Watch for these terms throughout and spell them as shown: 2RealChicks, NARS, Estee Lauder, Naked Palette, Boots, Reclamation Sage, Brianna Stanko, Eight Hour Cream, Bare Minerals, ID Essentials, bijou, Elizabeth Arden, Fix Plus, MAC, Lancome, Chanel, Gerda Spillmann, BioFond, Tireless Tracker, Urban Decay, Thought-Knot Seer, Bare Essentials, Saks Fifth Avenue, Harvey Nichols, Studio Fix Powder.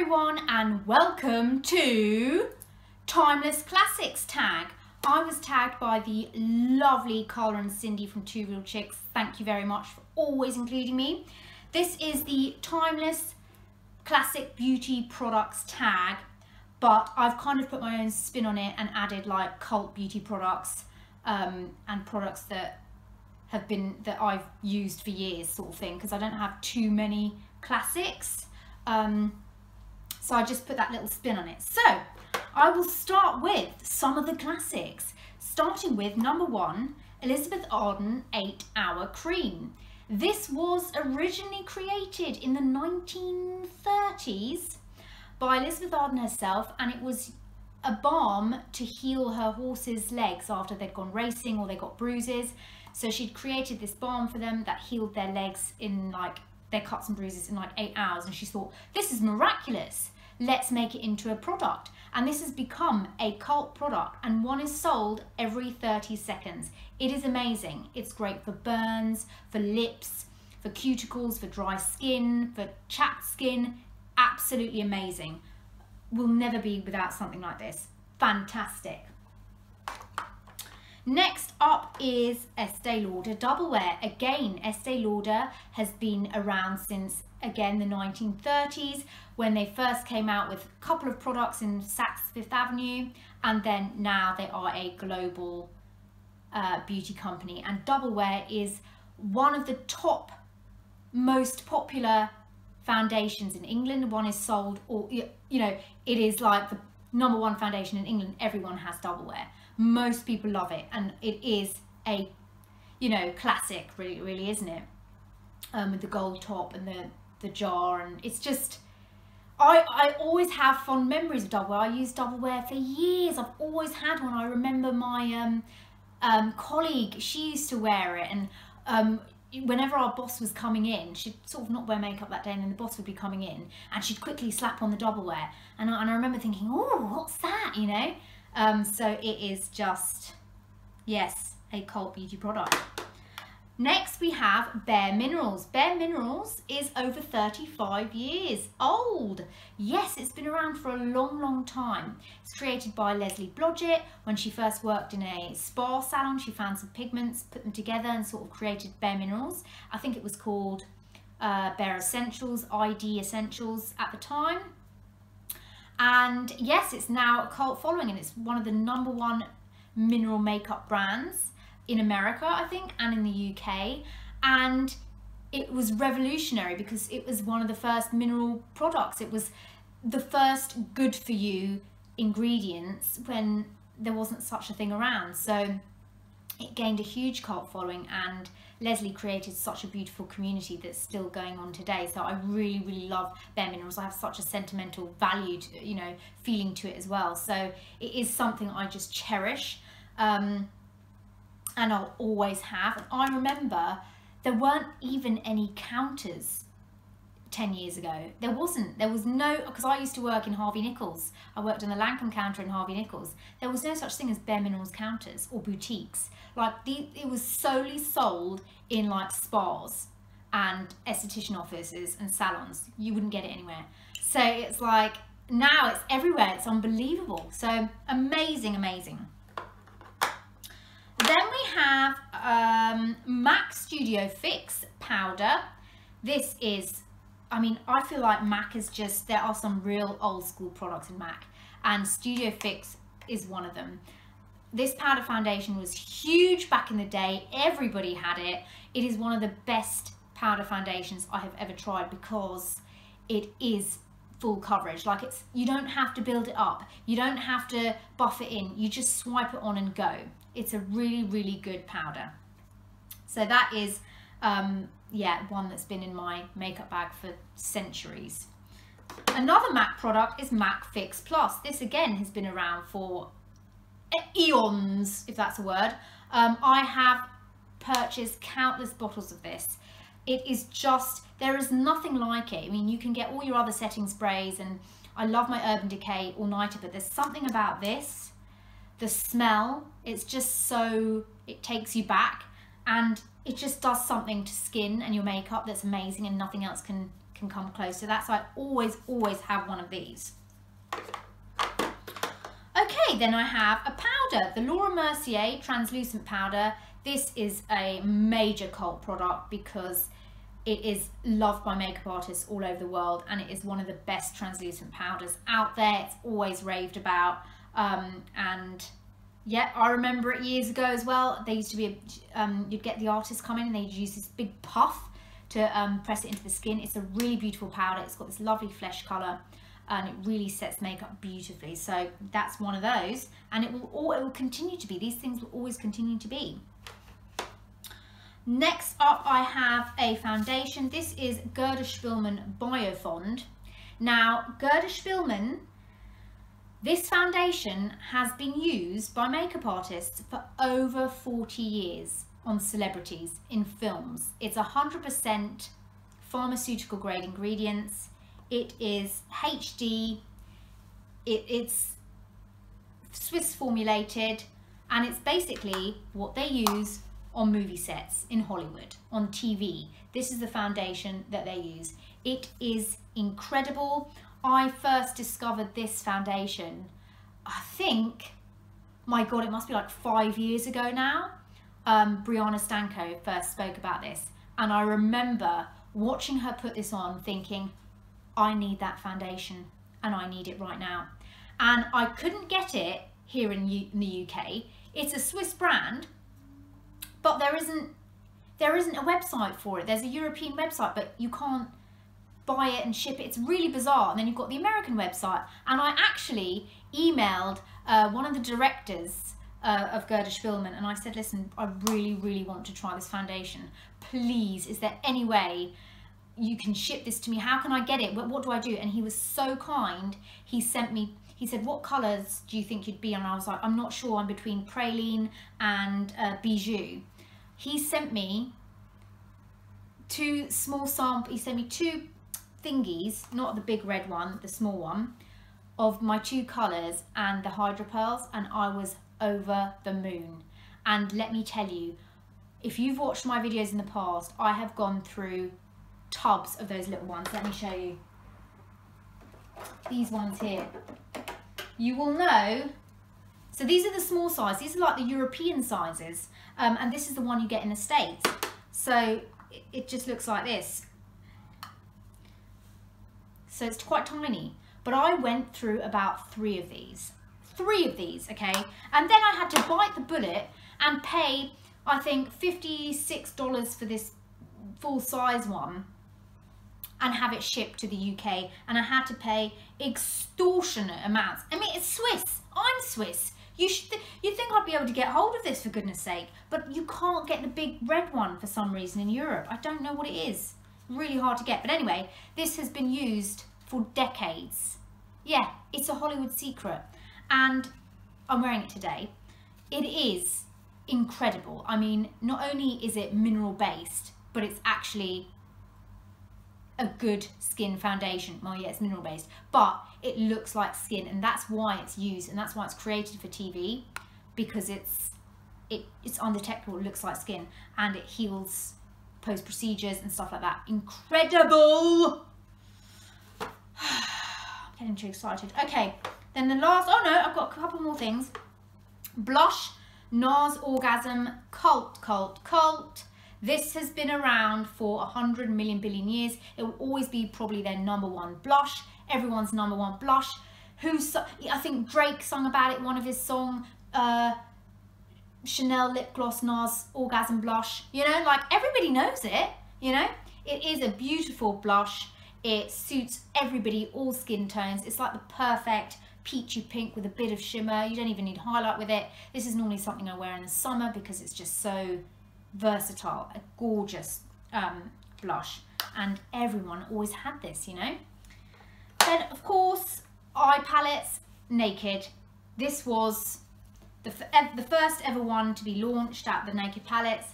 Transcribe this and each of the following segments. everyone and welcome to Timeless Classics tag. I was tagged by the lovely Carla and Cindy from Two Real Chicks. Thank you very much for always including me. This is the Timeless Classic Beauty Products tag, but I've kind of put my own spin on it and added like cult beauty products and products that have been, that I've used for years sort of thing, because I don't have too many classics. So I just put that little spin on it. So I will start with some of the classics, starting with number one, Elizabeth Arden 8-Hour Cream. This was originally created in the 1930s by Elizabeth Arden herself, and it was a balm to heal her horse's legs after they'd gone racing or they got bruises. So she'd created this balm for them that healed their legs in like their cuts and bruises in like 8 hours, and she thought, this is miraculous, let's make it into a product. And this has become a cult product, and one is sold every 30 seconds. It is amazing. It's great for burns, for lips, for cuticles, for dry skin, for chapped skin. Absolutely amazing. We'll never be without something like this. Fantastic. Next up is Estee Lauder Double Wear. Again, Estee Lauder has been around since, again, the 1930s, when they first came out with a couple of products in Saks Fifth Avenue, and then now they are a global beauty company. And Double Wear is one of the top most popular foundations in England. One is sold, or, you know, it is like the number one foundation in England. Everyone has Double Wear. Most people love it, and it is a, you know, classic, really, isn't it? With the gold top and the jar, and it's just, I always have fond memories of Double Wear. I used Double Wear for years. I've always had one. I remember my colleague, she used to wear it, and whenever our boss was coming in, she'd sort of not wear makeup that day, and then the boss would be coming in, and she'd quickly slap on the Double Wear, and I remember thinking, oh, what's that, you know? So it is just, yes, a cult beauty product. Next we have Bare Minerals. Bare Minerals is over 35 years old. Yes, it's been around for a long, long time. It's created by Leslie Blodgett. When she first worked in a spa salon, she found some pigments, put them together and sort of created Bare Minerals. I think it was called Bare Essentials, ID Essentials at the time. And yes, it's now a cult following, and it's one of the number one mineral makeup brands in America, I think, and in the UK. And it was revolutionary because it was one of the first mineral products. It was the first good for you ingredients when there wasn't such a thing around. So it gained a huge cult following, and Leslie created such a beautiful community that's still going on today. So I really, really love Bare Minerals. I have such a sentimental value, to, you know, feeling to it as well. So it is something I just cherish, and I'll always have. And I remember there weren't even any counters 10 years ago. There wasn't. There was no, because I used to work in Harvey Nichols. I worked on the Lancome counter in Harvey Nichols. There was no such thing as Bare Minerals counters or boutiques. Like, it was solely sold in like spas and esthetician offices and salons. You wouldn't get it anywhere. So it's like, now it's everywhere. It's unbelievable. So amazing, amazing. Then we have MAC Studio Fix Powder. This is, I mean, I feel like MAC is just, there are some real old school products in MAC, and Studio Fix is one of them. This powder foundation was huge back in the day. Everybody had it. It is one of the best powder foundations I have ever tried because it is full coverage. Like, it's, you don't have to build it up. You don't have to buff it in. You just swipe it on and go. It's a really, really good powder. So that is, yeah, one that's been in my makeup bag for centuries. Another MAC product is MAC Fix Plus. This again has been around for eons, if that's a word. I have purchased countless bottles of this. It is just, there is nothing like it. I mean, you can get all your other setting sprays, and I love my Urban Decay all nighter, but there's something about this, the smell, it's just so, it takes you back, and it just does something to skin and your makeup that's amazing, and nothing else can can come close to that. So I always have one of these. Okay, then I have a powder, the Laura Mercier translucent powder. This is a major cult product because it is loved by makeup artists all over the world, and it is one of the best translucent powders out there. It's always raved about, and yeah, I remember it years ago as well. There used to be a, you'd get the artists come in and they'd use this big puff to press it into the skin. It's a really beautiful powder. It's got this lovely flesh colour and it really sets makeup beautifully. So that's one of those, and it will continue to be. These things will always continue to be. Next up, I have a foundation. This is Gerda Spillmann BioFond. Now, Gerda Spillmann, this foundation has been used by makeup artists for over 40 years on celebrities, in films. It's 100% pharmaceutical grade ingredients. It is HD, it's Swiss formulated, and it's basically what they use on movie sets in Hollywood, on TV. This is the foundation that they use. It is incredible. I first discovered this foundation, I think, my God, it must be like 5 years ago now. Brianna Stanko first spoke about this, and I remember watching her put this on thinking, I need that foundation and I need it right now. And I couldn't get it here in the UK. It's a Swiss brand, but there isn't a website for it. There's a European website, but you can't buy it and ship it. It's really bizarre. And then you've got the American website. And I actually emailed one of the directors of Gerda Spillmann, and I said, listen, I really want to try this foundation. Please, is there any way you can ship this to me? How can I get it? What do I do? And he was so kind. He sent me, he said, what colours do you think you'd be on? And I was like, I'm not sure. I'm between Praline and Bijou. He sent me two small samples. He sent me two thingies, not the big red one, the small one, of my two colours and the Hydra Pearls, and I was over the moon. And let me tell you, if you've watched my videos in the past, I have gone through tubs of those little ones. Let me show you these ones here. You will know, so these are the small size, these are like the European sizes, and this is the one you get in the States. So it just looks like this, so it's quite tiny, but I went through about three of these, okay, and then I had to bite the bullet and pay, I think, $56 for this full size one and have it shipped to the UK, and I had to pay extortionate amounts. I mean, it's Swiss. I'm Swiss. You'd think I'd be able to get hold of this, for goodness sake, but you can't get the big red one for some reason in Europe. I don't know what it is. Really hard to get. But anyway, this has been used for decades. Yeah, it's a Hollywood secret, and I'm wearing it today. It is incredible. I mean, not only is it mineral based, but it's actually a good skin foundation. Well, yeah, it's mineral based, but it looks like skin, and that's why it's used, and that's why it's created for TV, because it's undetectable. It looks like skin, and it heals post procedures and stuff like that. Incredible. I'm getting too excited. Okay, then the last, oh no, I've got a couple more things. Blush, NARS Orgasm, cult. This has been around for 100 million billion years. It will always be probably their number one blush, everyone's number one blush. I think Drake sung about it in one of his songs, Chanel lip gloss, NARS Orgasm blush. You know, like, everybody knows it, you know. It is a beautiful blush. It suits everybody, all skin tones. It's like the perfect peachy pink with a bit of shimmer. You don't even need highlight with it. This is normally something I wear in the summer because it's just so versatile. A gorgeous blush, and everyone always had this, you know. Then of course, eye palettes. Naked, this was the first ever one to be launched at the Naked Palettes.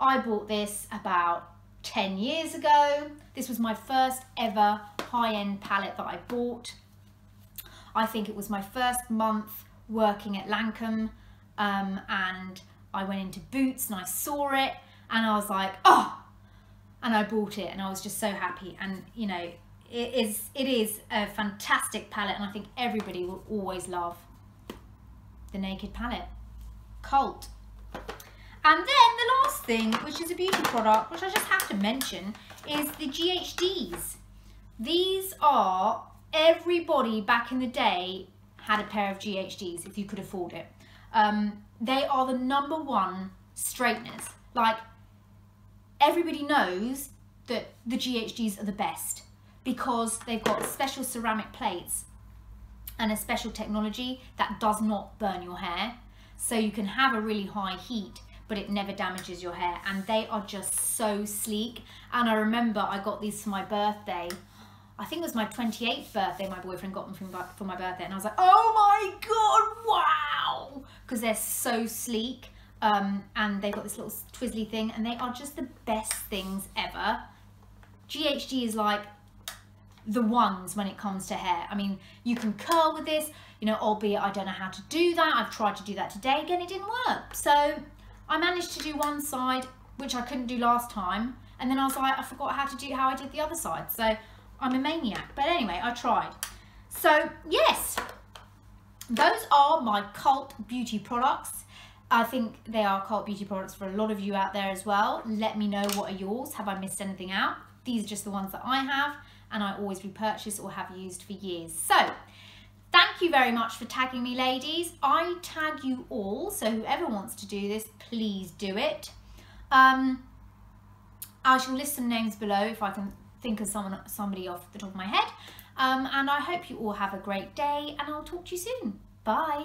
I bought this about 10 years ago. This was my first ever high-end palette that I bought. I think it was my first month working at Lancome, and I went into Boots and I saw it, and I was like, oh, and I bought it and I was just so happy. And you know, it is a fantastic palette, and I think everybody will always love the Naked palette. Cult. And then the last thing, which is a beauty product, which I just have to mention, is the GHDs. These are, everybody back in the day had a pair of GHDs if you could afford it. They are the #1 straighteners. Like, everybody knows that the GHDs are the best because they've got special ceramic plates and a special technology that does not burn your hair. So you can have a really high heat, but it never damages your hair. And they are just so sleek. And I remember I got these for my birthday. I think it was my 28th birthday, my boyfriend got them for my birthday. And I was like, oh my God, wow. Because they're so sleek. And they've got this little twizzly thing, and they are just the best things ever. GHD is like the ones when it comes to hair. I mean, you can curl with this, you know, albeit I don't know how to do that. I've tried to do that today. Again, it didn't work. So I managed to do one side, which I couldn't do last time. And then I was like, I forgot how I did the other side. So I'm a maniac. But anyway, I tried. So yes, those are my cult beauty products. I think they are cult beauty products for a lot of you out there as well. Let me know, what are yours? Have I missed anything out? These are just the ones that I have and I always repurchase or have used for years. So thank you very much for tagging me, ladies. I tag you all, so whoever wants to do this, please do it. I shall list some names below if I can think of somebody off the top of my head. And I hope you all have a great day, and I'll talk to you soon. Bye.